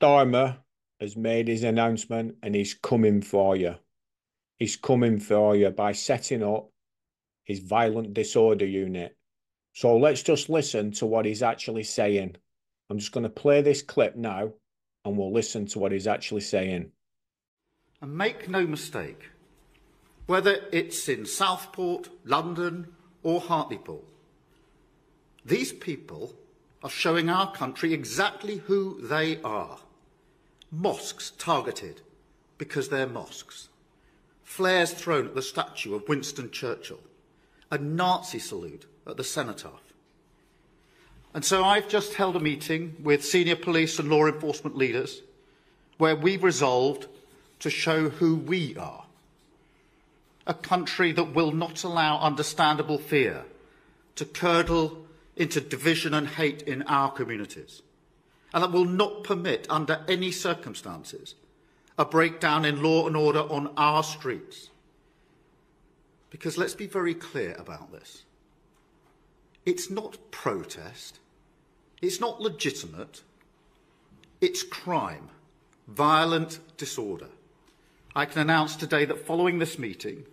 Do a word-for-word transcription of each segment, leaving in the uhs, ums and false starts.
Starmer has made his announcement and he's coming for you. He's coming for you by setting up his violent disorder unit. So let's just listen to what he's actually saying. I'm just going to play this clip now and we'll listen to what he's actually saying. And make no mistake, whether it's in Southport, London or Hartlepool, these people are showing our country exactly who they are. Mosques targeted because they're mosques. Flares thrown at the statue of Winston Churchill. A Nazi salute at the cenotaph. And so I've just held a meeting with senior police and law enforcement leaders where we've resolved to show who we are. A country that will not allow understandable fear to curdle into division and hate in our communities, and that will not permit, under any circumstances, a breakdown in law and order on our streets. Because let's be very clear about this. It's not protest, it's not legitimate, it's crime, violent disorder. I can announce today that following this meeting,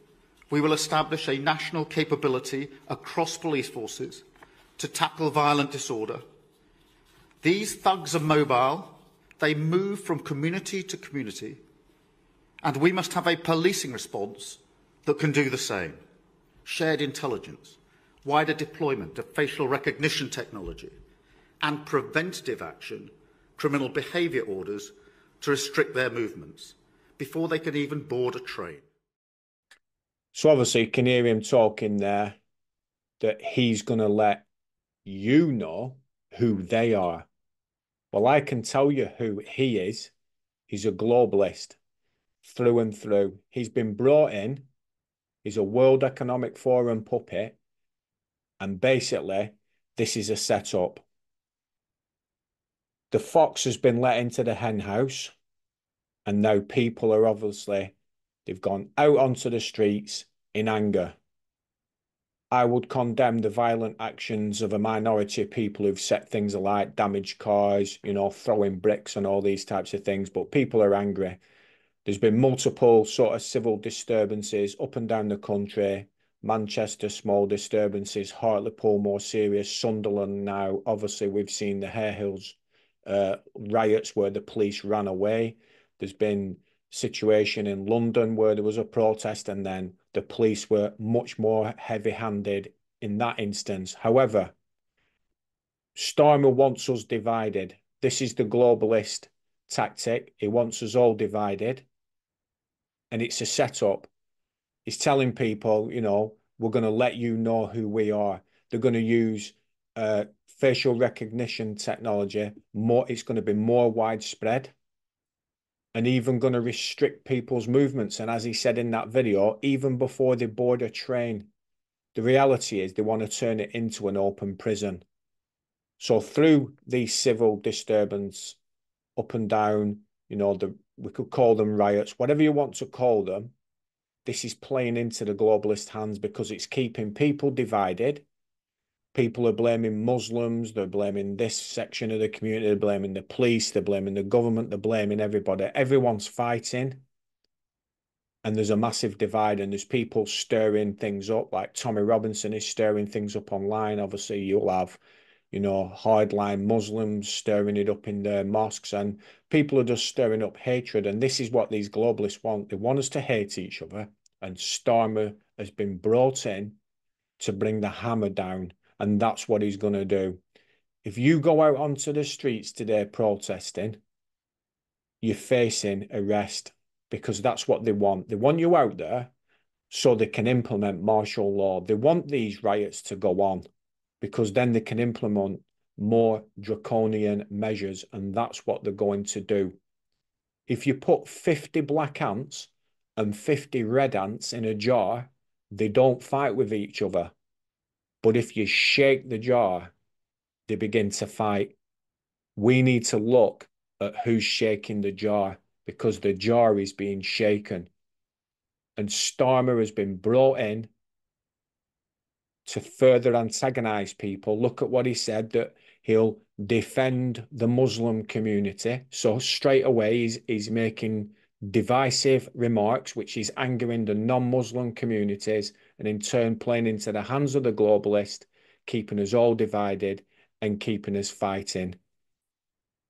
we will establish a national capability across police forces to tackle violent disorder. These thugs are mobile, they move from community to community, and we must have a policing response that can do the same. Shared intelligence, wider deployment of facial recognition technology, and preventative action, criminal behaviour orders to restrict their movements before they can even board a train. So obviously you can hear him talking there that he's going to let you know who they are. Well, I can tell you who he is. He's a globalist through and through. He's been brought in. He's a World Economic Forum puppet. And basically, this is a setup. The fox has been let into the hen house. And now people are obviously, they've gone out onto the streets in anger. I would condemn the violent actions of a minority of people who've set things alight, damaged cars, you know, throwing bricks and all these types of things. But people are angry. There's been multiple sort of civil disturbances up and down the country. Manchester, small disturbances, Hartlepool, more serious, Sunderland now. Obviously, we've seen the Hare Hills uh, riots where the police ran away. There's been a situation in London where there was a protest and then the police were much more heavy-handed in that instance. However, Starmer wants us divided. This is the globalist tactic. He wants us all divided. And it's a setup. He's telling people, you know, we're going to let you know who we are. They're going to use uh, facial recognition technology. More, it's going to be more widespread. And even going to restrict people's movements. And as he said in that video, even before they board a train, the reality is they want to turn it into an open prison. So through these civil disturbance, up and down, you know, the, we could call them riots, whatever you want to call them, this is playing into the globalist hands because it's keeping people divided. People are blaming Muslims, they're blaming this section of the community, they're blaming the police, they're blaming the government, they're blaming everybody. Everyone's fighting. And there's a massive divide and there's people stirring things up, like Tommy Robinson is stirring things up online. Obviously, you'll have, you know, hardline Muslims stirring it up in their mosques and people are just stirring up hatred. And this is what these globalists want. They want us to hate each other. And Starmer has been brought in to bring the hammer down. And that's what he's going to do. If you go out onto the streets today protesting, you're facing arrest because that's what they want. They want you out there so they can implement martial law. They want these riots to go on because then they can implement more draconian measures. And that's what they're going to do. If you put fifty black ants and fifty red ants in a jar, they don't fight with each other. But if you shake the jar, they begin to fight. We need to look at who's shaking the jar because the jar is being shaken. And Starmer has been brought in to further antagonize people. Look at what he said, that he'll defend the Muslim community. So straight away he's, he's making divisive remarks, which is angering the non-Muslim communities and in turn playing into the hands of the globalist, keeping us all divided and keeping us fighting.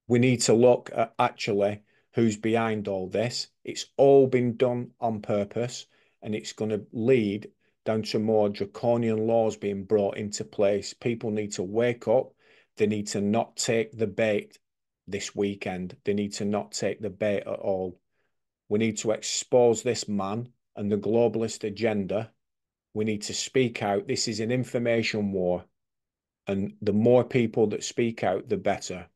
We need to look at actually who's behind all this. It's all been done on purpose, and it's going to lead down to more draconian laws being brought into place. People need to wake up. They need to not take the bait this weekend. They need to not take the bait at all. We need to expose this man and the globalist agenda. We need to speak out. This is an information war, and the more people that speak out, the better.